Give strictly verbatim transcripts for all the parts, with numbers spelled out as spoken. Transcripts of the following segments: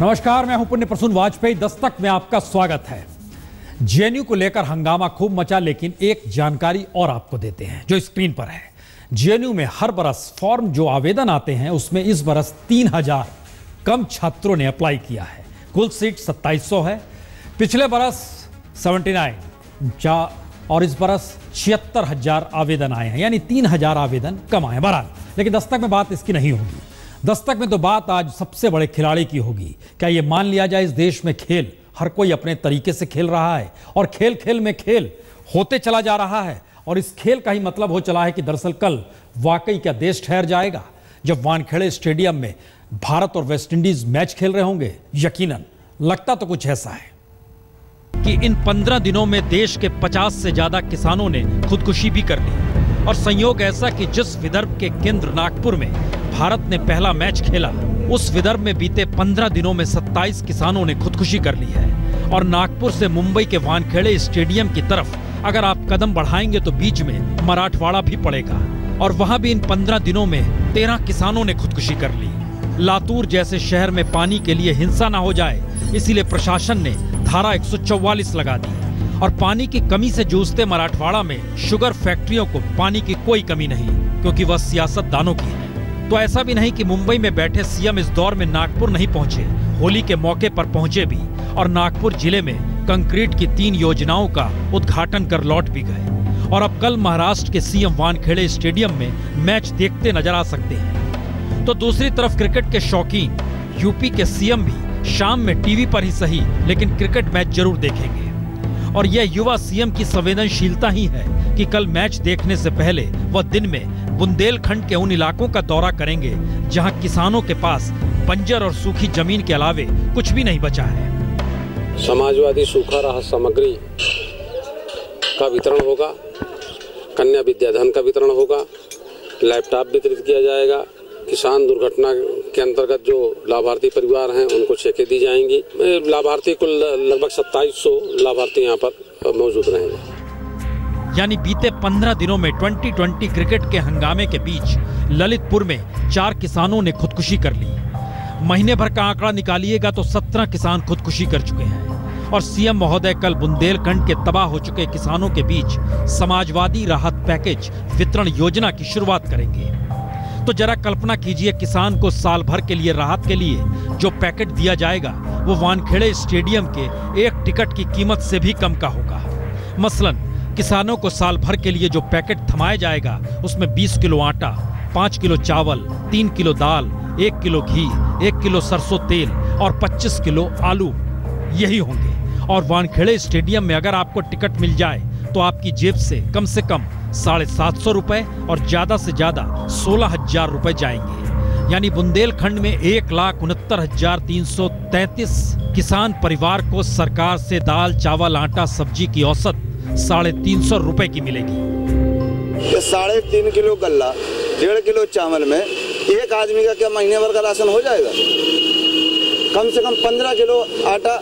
नमस्कार, मैं हूं पुण्य प्रसून वाजपेयी। दस्तक में आपका स्वागत है। जे एन यू को लेकर हंगामा खूब मचा, लेकिन एक जानकारी और आपको देते हैं जो स्क्रीन पर है। जे एन यू में हर बरस फॉर्म जो आवेदन आते हैं उसमें इस बरस तीन हजार कम छात्रों ने अप्लाई किया है। कुल सीट सत्ताईस सौ है, पिछले बरस उन्यासी और इस बरस छिहत्तर हजार आवेदन आए हैं, यानी तीन हजार आवेदन कम आए। बहरहाल, लेकिन दस्तक में बात इसकी नहीं होगी। दस्तक में तो बात आज सबसे बड़े खिलाड़ी की होगी। क्या ये मान लिया जाए इस देश में खेल, हर कोई अपने तरीके से खेल रहा है और खेल खेल में खेल होते चला जा रहा है, और इस खेल का ही मतलब हो चला है कि दरअसल कल वाकई क्या देश ठहर जाएगा जब वानखेड़े स्टेडियम में भारत और वेस्टइंडीज मैच खेल रहे होंगे। यकीनन लगता तो कुछ ऐसा है कि इन पंद्रह दिनों में देश के पचास से ज्यादा किसानों ने खुदकुशी भी कर ली, और संयोग ऐसा कि जिस विदर्भ के केंद्र नागपुर में भारत ने पहला मैच खेला, उस विदर्भ में बीते पंद्रह दिनों में सत्ताईस किसानों ने खुदकुशी कर ली है। और नागपुर से मुंबई के वानखेड़े स्टेडियम की तरफ अगर आप कदम बढ़ाएंगे तो बीच में मराठवाड़ा भी पड़ेगा, और वहां भी इन पंद्रह दिनों में तेरह किसानों ने खुदकुशी कर ली। लातूर जैसे शहर में पानी के लिए हिंसा ना हो जाए, इसीलिए प्रशासन ने धारा एक सौ चौवालीस लगा दी, और पानी की कमी से जूझते मराठवाड़ा में शुगर फैक्ट्रियों को पानी की कोई कमी नहीं, क्योंकि वह सियासतदानों की है। तो ऐसा भी नहीं कि मुंबई में बैठे सीएम इस दौर में नागपुर नहीं पहुंचे, होली के मौके पर पहुंचे भी, और नागपुर जिले में कंक्रीट की तीन योजनाओं का उद्घाटन कर लौट भी गए। और अब कल महाराष्ट्र के सीएम वानखेड़े स्टेडियम में मैच देखते नजर आ सकते हैं। तो दूसरी तरफ क्रिकेट के शौकीन यूपी के सीएम भी शाम में टीवी पर ही सही लेकिन क्रिकेट मैच जरूर देखेंगे, और यह युवा सीएम की संवेदनशीलता ही है कि कल मैच देखने से पहले वह दिन में बुंदेलखंड के उन इलाकों का दौरा करेंगे जहां किसानों के पास बंजर और सूखी जमीन के अलावे कुछ भी नहीं बचा है। समाजवादी सूखा राहत सामग्री का वितरण होगा, कन्या विद्याधन का वितरण होगा, लैपटॉप वितरित किया जाएगा, किसान दुर्घटना के अंतर्गत जो लाभार्थी परिवार हैं उनको चेकें दी जाएंगी। लाभार्थी कुल लगभग सत्ताईस सौ लाभार्थी यहाँ पर मौजूद रहेंगे। यानी बीते पंद्रह दिनों में ट्वेंटी ट्वेंटी क्रिकेट के हंगामे के बीच ललितपुर में चार किसानों ने खुदकुशी कर ली। महीने भर का आंकड़ा निकालिएगा तो सत्रह किसान खुदकुशी कर चुके हैं। और सीएम महोदय कल बुंदेलखंड के तबाह हो चुके किसानों के बीच समाजवादी राहत पैकेज वितरण योजना की शुरुआत करेंगे। तो जरा कल्पना कीजिए, किसान को साल भर के लिए राहत के लिए जो पैकेट दिया जाएगा वो वानखेड़े स्टेडियम के एक टिकट की कीमत से भी कम का होगा। मसलन किसानों को साल भर के लिए जो पैकेट थमाया जाएगा उसमें बीस किलो आटा, पाँच किलो चावल, तीन किलो दाल, एक किलो घी, एक किलो सरसों तेल और पच्चीस किलो आलू, यही होंगे। और वानखेड़े स्टेडियम में अगर आपको टिकट मिल जाए तो आपकी जेब से कम से कम साढ़े सात सौ रुपए और ज्यादा से ज्यादा सोलह हजार रुपए जाएंगे। यानी बुंदेलखंड में एक लाख उनहत्तर हजार तीन सौ तैतीस किसान परिवार को सरकार से दाल, चावल, आटा, सब्जी की औसत साढ़े तीन सौ रुपए की मिलेगी। साढ़े तीन किलो गल्ला, डेढ़ किलो चावल में एक आदमी का क्या महीने भर का राशन हो जाएगा? कम से कम पंद्रह किलो आटा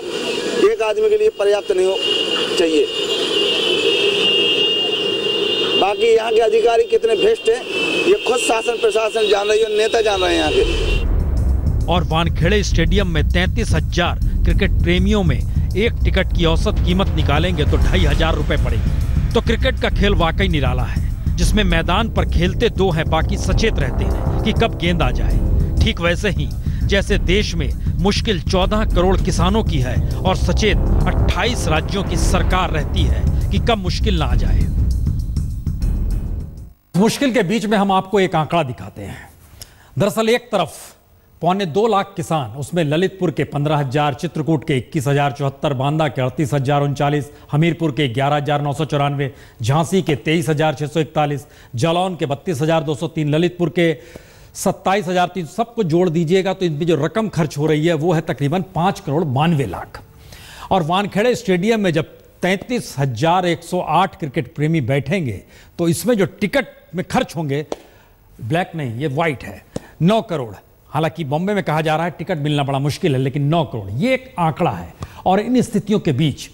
एक आदमी के लिए पर्याप्त नहीं हो चाहिए। बाकी यहाँ के अधिकारी कितने भ्रष्ट हैं, ये खुद शासन प्रशासन जान रही है, नेता जान रहे हैं यहाँ के। और वानखेड़े स्टेडियम में तैंतीस हजार क्रिकेट प्रेमियों में एक टिकट की औसत कीमत निकालेंगे तो ढाई हजार रुपए पड़ेगी। तो क्रिकेट का खेल वाकई निराला है, जिसमें मैदान पर खेलते दो हैं, बाकी सचेत रहते हैं कि कब गेंद आ जाए। ठीक वैसे ही जैसे देश में मुश्किल चौदह करोड़ किसानों की है और सचेत अट्ठाईस राज्यों की सरकार रहती है कि कब मुश्किल ना आ जाए। मुश्किल के बीच में हम आपको एक आंकड़ा दिखाते हैं। दरअसल एक तरफ पौने दो लाख किसान, उसमें ललितपुर के पंद्रह हजार, चित्रकूट के इक्कीस हजार चौहत्तर, बांदा के अड़तीस हजार उनचालीस, हमीरपुर के ग्यारह हजार नौ सौ चौरानवे, झांसी के तेईस हजार छः सौ इकतालीस, जलौन के बत्तीस हजार दो सौ तीन, ललितपुर के सत्ताईस हजार तीन, सबको जोड़ दीजिएगा तो इनमें जो रकम खर्च हो रही है वो है तकरीबन पाँच करोड़ बानवे लाख। और वानखेड़े स्टेडियम में जब तैंतीस हजार एक सौ आठ क्रिकेट प्रेमी बैठेंगे तो इसमें जो टिकट में खर्च होंगे, ब्लैक नहीं ये वाइट है, नौ करोड़। हालांकि बॉम्बे में कहा जा रहा है टिकट मिलना बड़ा मुश्किल है, लेकिन नौ करोड़ ये एक आंकड़ा है। और इन स्थितियों के बीच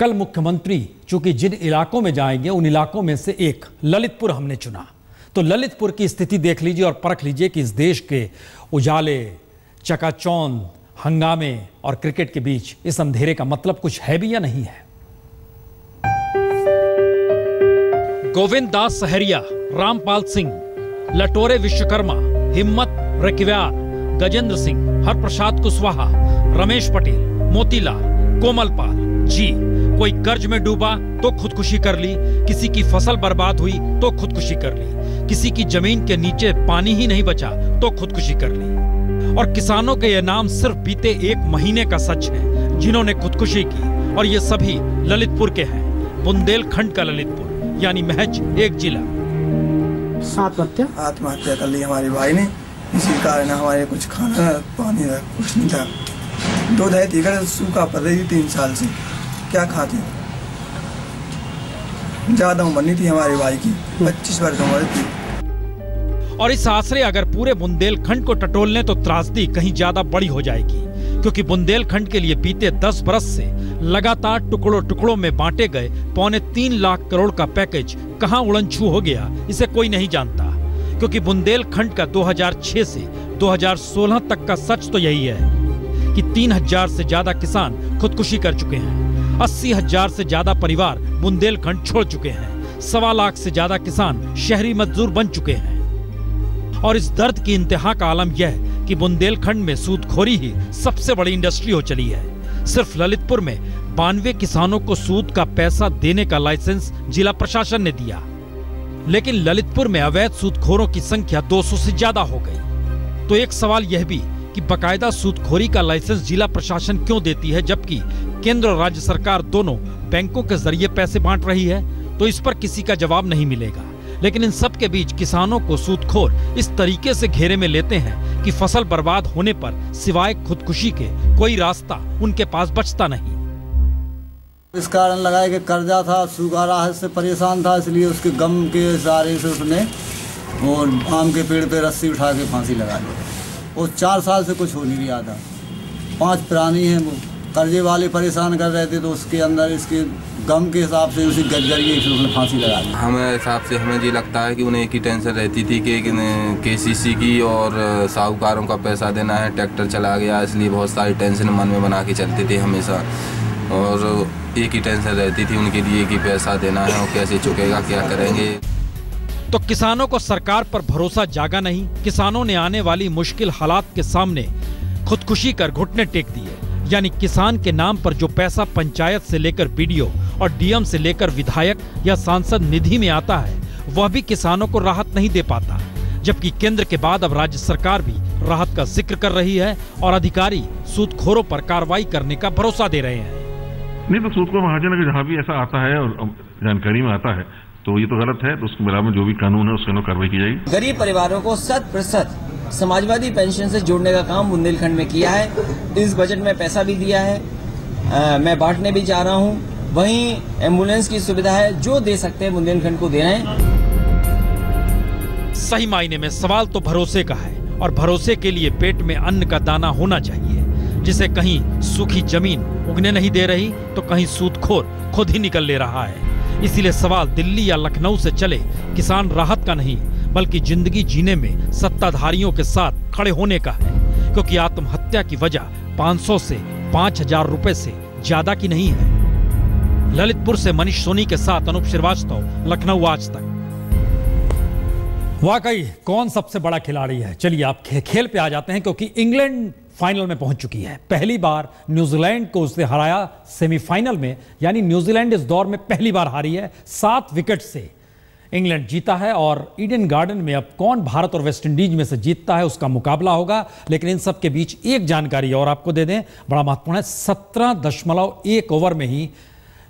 कल मुख्यमंत्री चूंकि जिन इलाकों में जाएंगे उन इलाकों में से एक ललितपुर हमने चुना, तो ललितपुर की स्थिति देख लीजिए और परख लीजिए कि इस देश के उजाले, चकाचौंध, हंगामे और क्रिकेट के बीच इस अंधेरे का मतलब कुछ है भी या नहीं है। गोविंद दास सहरिया, रामपाल सिंह लटोरे, विश्वकर्मा, हिम्मत रिकव्या, गजेंद्र सिंह, हर प्रसाद कुशवाहा, रमेश पटेल, मोतीलाल, कोमलपाल जी। कोई कर्ज में डूबा तो खुदकुशी कर ली, किसी की फसल बर्बाद हुई तो खुदकुशी कर ली, किसी की जमीन के नीचे पानी ही नहीं बचा तो खुदकुशी कर ली। और किसानों के ये नाम सिर्फ बीते एक महीने का सच है जिन्होंने खुदकुशी की, और ये सभी ललितपुर के हैं, बुंदेलखंड का ललितपुर, यानी महज एक जिला। आत्महत्या आत्महत्या कर ली हमारे भाई ने, इसी कारण हमारे कुछ खाना पानी कुछ नहीं था। दो ढाई एकड़ सूखा पड़ रही थी तीन साल से, क्या खाते, ज्यादा उम्र नहीं थी हमारे भाई की, पच्चीस वर्ष उम्र थी। और इस आश्रय अगर पूरे बुंदेलखंड को टटोलने तो त्रासदी कहीं ज्यादा बड़ी हो जाएगी, क्योंकि बुंदेलखंड के लिए बीते दस बरस से लगातार टुकड़ों टुकड़ों में बांटे गए पौने तीन लाख करोड़ का पैकेज कहाँ उड़न छू हो गया इसे कोई नहीं जानता, क्योंकि बुंदेलखंड का दो हजार छह से दो हजार सोलह तक का सच तो यही है कि तीन हजार से ज्यादा किसान खुदकुशी कर चुके हैं, अस्सी हजार से ज्यादा परिवार बुंदेलखंड छोड़ चुके हैं, सवा लाख से ज्यादा किसान शहरी मजदूर बन चुके हैं। और इस दर्द की इंतहा का आलम यह है कि बुंदेलखंड में सूदखोरी ही सबसे बड़ी इंडस्ट्री हो चली है। सिर्फ ललितपुर में बानवे किसानों को सूद का पैसा देने का लाइसेंस जिला प्रशासन ने दिया, लेकिन ललितपुर में अवैध सूदखोरों की संख्या दो सौ से ज्यादा हो गई। तो एक सवाल यह भी कि बकायदा सूदखोरी का लाइसेंस जिला प्रशासन क्यों देती है, जबकि केंद्र और राज्य सरकार दोनों बैंकों के जरिए पैसे बांट रही है, तो इस पर किसी का जवाब नहीं मिलेगा। लेकिन इन सब के बीच किसानों को सूदखोर इस तरीके से घेरे में लेते हैं कि फसल बर्बाद होने पर सिवाय खुदकुशी के कोई रास्ता उनके पास बचता नहीं। इस कारण लगाए कि कर्जा था, सूखा राहत से परेशान था, इसलिए उसके गम के सहारे से उसने और आम के पेड़ पे रस्सी उठा के फांसी लगा ली। वो चार साल से कुछ हो नहीं रहा था, पांच प्राणी हैं, वो कर्जे वाले परेशान कर रहे थे, तो उसके अंदर इसके गम के हिसाब से उसी गजरिए उसने फांसी लगा दी। हमारे हिसाब से हमें ये लगता है कि उन्हें एक ही टेंशन रहती थी कि केसीसी की और साहूकारों का पैसा देना है, ट्रैक्टर चला गया, इसलिए बहुत सारी टेंशन मन में बना के चलते थे हमेशा, और एक ही टेंशन रहती थी उनके लिए कि पैसा देना है और कैसे चुकेगा, क्या करेंगे। तो किसानों को सरकार पर भरोसा जागा नहीं, किसानों ने आने वाली मुश्किल हालात के सामने खुदकुशी कर घुटने टेक दिए। यानी किसान के नाम पर जो पैसा पंचायत से लेकर बीडीओ और डीएम से लेकर विधायक या सांसद निधि में आता है, वह भी किसानों को राहत नहीं दे पाता, जबकि केंद्र के बाद अब राज्य सरकार भी राहत का जिक्र कर रही है और अधिकारी सूदखोरों पर कार्रवाई करने का भरोसा दे रहे हैं। नहीं तो सूदखोर महाजन अगर जहाँ भी ऐसा आता है और जानकारी में आता है तो ये तो गलत है, तो उसके बराबर जो भी कानून है उसके अनुसार कार्रवाई की जाएगी। गरीब परिवारों को शत प्रतिशत समाजवादी पेंशन से जोड़ने का काम बुंदेलखंड में किया है, इस बजट में पैसा भी दिया है, आ, मैं बांटने भी जा रहा हूँ। वहीं एम्बुलेंस की सुविधा है, जो दे सकते हैं बुंदेलखंड को दे रहे हैं। सही मायने में सवाल तो भरोसे का है, और भरोसे के लिए पेट में अन्न का दाना होना चाहिए, जिसे कहीं सूखी जमीन उगने नहीं दे रही तो कहीं सूदखोर खुद ही निकल ले रहा है। इसीलिए सवाल दिल्ली या लखनऊ से चले किसान राहत का नहीं, बल्कि जिंदगी जीने में सत्ताधारियों के साथ खड़े होने का है, क्योंकि आत्महत्या की वजह पाँच सौ से पाँच हजार रुपए से ज्यादा की नहीं है। ललितपुर से मनीष सोनी के साथ अनुप श्रीवास्तव, लखनऊ आज तक। वाकई कौन सबसे बड़ा खिलाड़ी है। चलिए आप खेल पे आ जाते हैं, क्योंकि इंग्लैंड फाइनल में पहुंच चुकी है। पहली बार न्यूजीलैंड को उसने हराया सेमीफाइनल में, यानी न्यूजीलैंड इस दौर में पहली बार हारी है। सात विकेट से इंग्लैंड जीता है और ईडन गार्डन में अब कौन भारत और वेस्टइंडीज में से जीतता है उसका मुकाबला होगा। लेकिन इन सब के बीच एक जानकारी और आपको दे दें, बड़ा महत्वपूर्ण है। सत्रह दशमलव एक ओवर में ही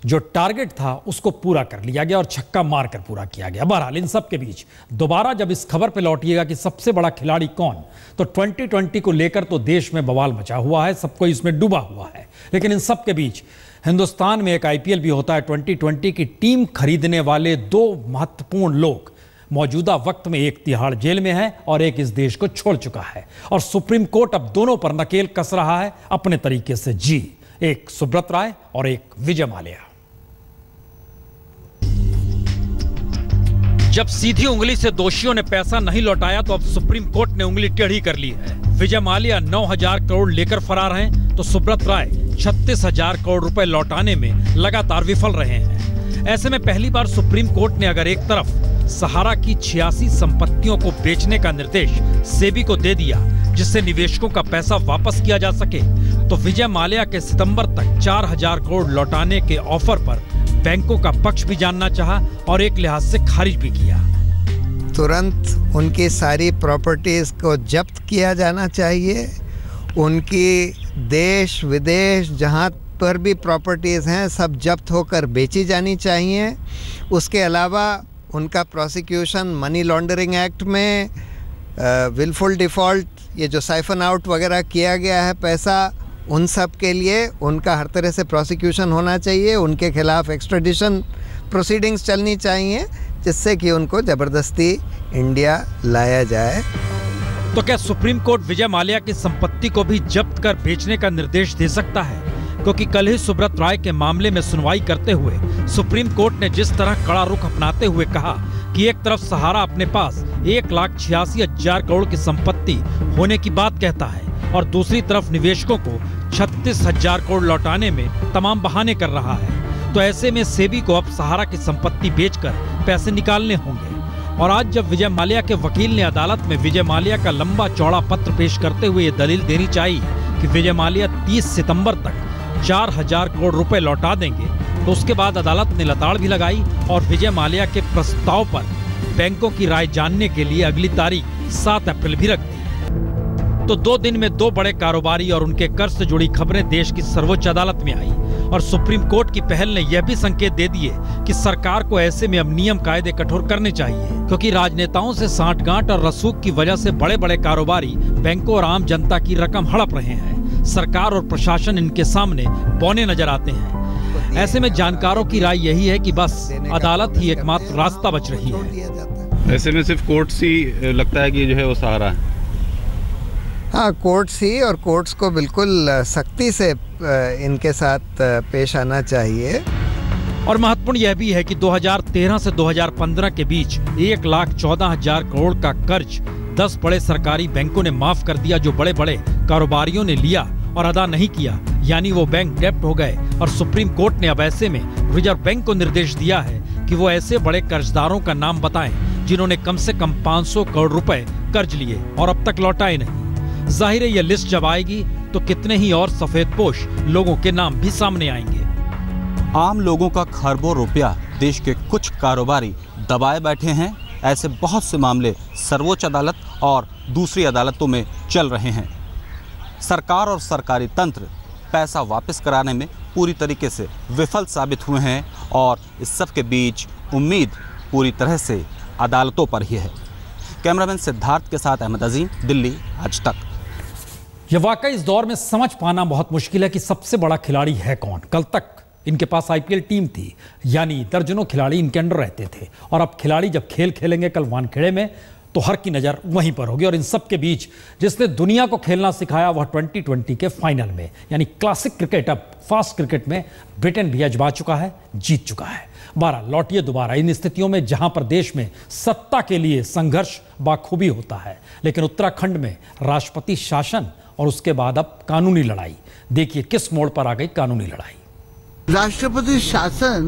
जो टारगेट था उसको पूरा कर लिया गया और छक्का मारकर पूरा किया गया। बहरहाल इन सब के बीच दोबारा जब इस खबर पे लौटिएगा कि सबसे बड़ा खिलाड़ी कौन, तो ट्वेंटी ट्वेंटी को लेकर तो देश में बवाल मचा हुआ है, सबको इसमें डूबा हुआ है। लेकिन इन सब के बीच हिंदुस्तान में एक आईपीएल भी होता है। ट्वेंटी ट्वेंटी की टीम खरीदने वाले दो महत्वपूर्ण लोग मौजूदा वक्त में एक तिहाड़ जेल में है और एक इस देश को छोड़ चुका है, और सुप्रीम कोर्ट अब दोनों पर नकेल कस रहा है अपने तरीके से। जी, एक सुब्रत राय और एक विजय माल्या। जब सीधी उंगली से दोषियों ने पैसा नहीं लौटाया तो अब सुप्रीम कोर्ट ने उंगली टेढ़ी कर ली है। विजय माल्या नौ हजार करोड़ लेकर फरार हैं तो सुब्रत राय छत्तीस हजार करोड़ रुपए लौटाने में लगातार विफल रहे हैं। ऐसे में पहली बार सुप्रीम कोर्ट ने अगर एक तरफ सहारा की छियासी संपत्तियों को बेचने का निर्देश सेबी को दे दिया जिससे निवेशकों का पैसा वापस किया जा सके, तो विजय माल्या के सितंबर तक चार हजार करोड़ लौटाने के ऑफर पर बैंकों का पक्ष भी जानना चाहा और एक लिहाज से खारिज भी किया। तुरंत उनकी सारी प्रॉपर्टीज को जब्त किया जाना चाहिए। उनकी देश विदेश जहां पर भी प्रॉपर्टीज हैं सब जब्त होकर बेची जानी चाहिए। उसके अलावा उनका प्रोसिक्यूशन मनी लॉन्ड्रिंग एक्ट में विलफुल डिफॉल्ट ये जो साइफन आउट वगैरह किया गया है पैसा, उन सब के लिए उनका हर तरह से प्रोसिक्यूशन होना चाहिए। उनके खिलाफ एक्स्ट्रैडिशन प्रोसीडिंग्स चलनी चाहिए जिससे कि उनको ज़बरदस्ती इंडिया लाया जाए। तो क्या सुप्रीम कोर्ट विजय माल्या की संपत्ति को भी जब्त कर बेचने का निर्देश दे सकता है? क्योंकि कल ही सुब्रत राय के मामले में सुनवाई करते हुए सुप्रीम कोर्ट ने जिस तरह कड़ा रुख अपनाते हुए कहा कि एक तरफ सहारा अपने पास एक लाख छियासी हजार करोड़ की संपत्ति होने की बात कहता है और दूसरी तरफ निवेशकों को छत्तीस हजार करोड़ लौटाने में तमाम बहाने कर रहा है, तो ऐसे में सेबी को अब सहारा की संपत्ति बेचकर पैसे निकालने होंगे। और आज जब विजय माल्या के वकील ने अदालत में विजय माल्या का लंबा चौड़ा पत्र पेश करते हुए ये दलील देनी चाहिए कि विजय माल्या तीस सितंबर तक चार हजार करोड़ रुपए लौटा देंगे, तो उसके बाद अदालत ने लताड़ भी लगाई और विजय माल्या के प्रस्ताव पर बैंकों की राय जानने के लिए अगली तारीख सात अप्रैल भी रख दी। तो दो दिन में दो बड़े कारोबारी और उनके कर से जुड़ी खबरें देश की सर्वोच्च अदालत में आई और सुप्रीम कोर्ट की पहल ने यह भी संकेत दे दिए कि सरकार को ऐसे में अब नियम कायदे कठोर करने चाहिए, क्योंकि राजनेताओं से सांठगांठ और रसूख की वजह से बड़े बड़े कारोबारी बैंकों और आम जनता की रकम हड़प रहे हैं। सरकार और प्रशासन इनके सामने बौने नजर आते हैं। ऐसे में जानकारों की राय यही है कि बस अदालत ही एकमात्र रास्ता बच रही है। ऐसे में सिर्फ कोर्ट ही लगता है कि जो है वो सहारा है। हाँ, कोर्ट्स ही, और कोर्ट्स को बिल्कुल सख्ती से इनके साथ पेश आना चाहिए। और महत्वपूर्ण यह भी है कि दो हजार तेरह से दो हजार पंद्रह के बीच एक लाख चौदह हजार करोड़ का कर्ज दस बड़े सरकारी बैंकों ने माफ कर दिया जो बड़े बड़े कारोबारियों ने लिया और अदा नहीं किया, यानी वो बैंक डेप्ट हो गए। और सुप्रीम कोर्ट ने अब ऐसे में रिजर्व बैंक को निर्देश दिया है कि वो ऐसे बड़े कर्जदारों का नाम बताएं जिन्होंने कम से कम पाँच सौ करोड़ रुपए कर्ज लिए और अब तक लौटाए नहीं। जाहिर है ये लिस्ट जब आएगी तो कितने ही और सफेदपोश लोगों के नाम भी सामने आएंगे। आम लोगों का खरबों रुपया देश के कुछ कारोबारी दबाए बैठे हैं। ऐसे बहुत से मामले सर्वोच्च अदालत और दूसरी अदालतों में चल रहे हैं। सरकार और सरकारी तंत्र पैसा वापस कराने में पूरी तरीके से विफल साबित हुए हैं और इस सब के बीच उम्मीद पूरी तरह से अदालतों पर ही है। कैमरामैन सिद्धार्थ के साथ अहमद अजीम, दिल्ली आज तक। यह वाकई इस दौर में समझ पाना बहुत मुश्किल है कि सबसे बड़ा खिलाड़ी है कौन। कल तक इनके पास आईपीएल टीम थी, यानी दर्जनों खिलाड़ी इनके अंडर रहते थे, और अब खिलाड़ी जब खेल खेलेंगे कल वानखेड़े में तो हर की नज़र वहीं पर होगी। और इन सब के बीच जिसने दुनिया को खेलना सिखाया वह ट्वेंटी ट्वेंटी के फाइनल में, यानी क्लासिक क्रिकेट अब फास्ट क्रिकेट में ब्रिटेन भी आजमा चुका है, जीत चुका है। बारह लौटिए दोबारा इन स्थितियों में जहां पर देश में सत्ता के लिए संघर्ष बाखूबी होता है, लेकिन उत्तराखंड में राष्ट्रपति शासन और उसके बाद अब कानूनी लड़ाई। देखिए किस मोड़ पर आ गई कानूनी लड़ाई। राष्ट्रपति शासन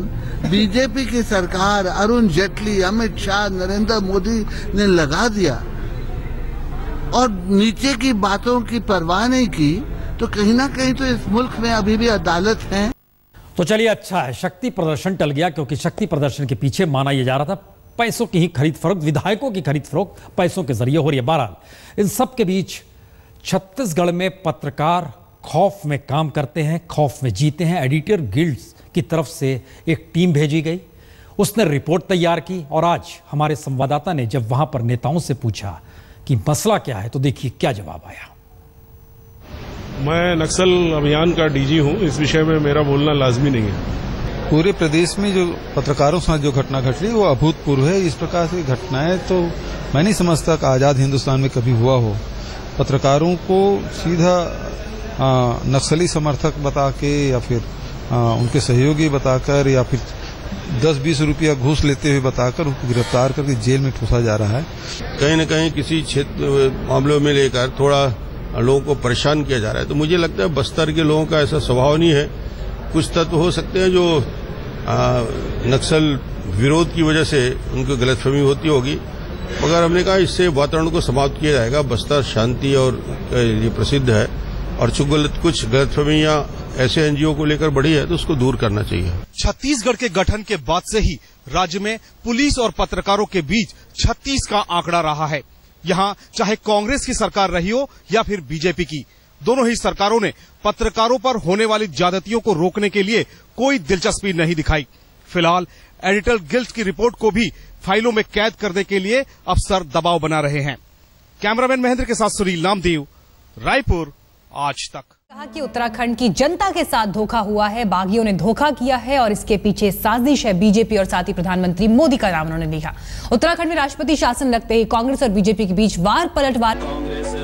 बीजेपी की सरकार, अरुण जेटली, अमित शाह, नरेंद्र मोदी ने लगा दिया और नीचे की बातों की परवाह नहीं की, तो कहीं ना कहीं तो इस मुल्क में अभी भी अदालत है। तो चलिए अच्छा है शक्ति प्रदर्शन टल गया, क्योंकि शक्ति प्रदर्शन के पीछे माना यह जा रहा था पैसों की ही खरीद फरोख्त, विधायकों की खरीद फरोख्त पैसों के जरिए हो रही है। बहरहाल इन सब के बीच छत्तीसगढ़ में पत्रकार खौफ में काम करते हैं, खौफ में जीते हैं। एडिटर गिल्ड्स की तरफ से एक टीम भेजी गई, उसने रिपोर्ट तैयार की और आज हमारे संवाददाता ने जब वहां पर नेताओं से पूछा कि मसला क्या है तो देखिए क्या जवाब आया। मैं नक्सल अभियान का डीजी हूं, इस विषय में मेरा बोलना लाजमी नहीं है। पूरे प्रदेश में जो पत्रकारों के साथ जो घटना घट रही है वो अभूतपूर्व है। इस प्रकार की घटनाएं तो मैं नहीं समझता कि आज़ाद हिंदुस्तान में कभी हुआ हो। पत्रकारों को सीधा आ, नक्सली समर्थक बता के या फिर आ, उनके सहयोगी बताकर या फिर दस बीस रुपया घूस लेते हुए बताकर उनको गिरफ्तार करके जेल में ठूसा जा रहा है। कहीं न कहीं किसी क्षेत्र मामलों में लेकर थोड़ा लोगों को परेशान किया जा रहा है। तो मुझे लगता है बस्तर के लोगों का ऐसा स्वभाव नहीं है। कुछ तत्व हो सकते हैं जो नक्सल विरोध की वजह से उनको गलतफहमी होती होगी, मगर हमने कहा इससे वातावरण को समाप्त किया जाएगा। बस्तर शांति और ये प्रसिद्ध है और चुगलत कुछ गलतफहमियां ऐसे एनजीओ को लेकर बढ़ी है तो उसको दूर करना चाहिए। छत्तीसगढ़ के गठन के बाद से ही राज्य में पुलिस और पत्रकारों के बीच छत्तीस का आंकड़ा रहा है। यहाँ चाहे कांग्रेस की सरकार रही हो या फिर बीजेपी की, दोनों ही सरकारों ने पत्रकारों पर होने वाली ज्यादतियों को रोकने के लिए कोई दिलचस्पी नहीं दिखाई। फिलहाल एडिटर गिल्ड की रिपोर्ट को भी फाइलों में कैद करने के लिए अफसर दबाव बना रहे हैं। कैमरामैन महेंद्र के साथ सुनील नामदेव, रायपुर, आज तक। कहा कि उत्तराखंड की जनता के साथ धोखा हुआ है, बागियों ने धोखा किया है और इसके पीछे साजिश है बीजेपी और साथ ही प्रधानमंत्री मोदी का नाम उन्होंने लिखा। उत्तराखंड में राष्ट्रपति शासन लगते ही कांग्रेस और बीजेपी के बीच वार पलटवार।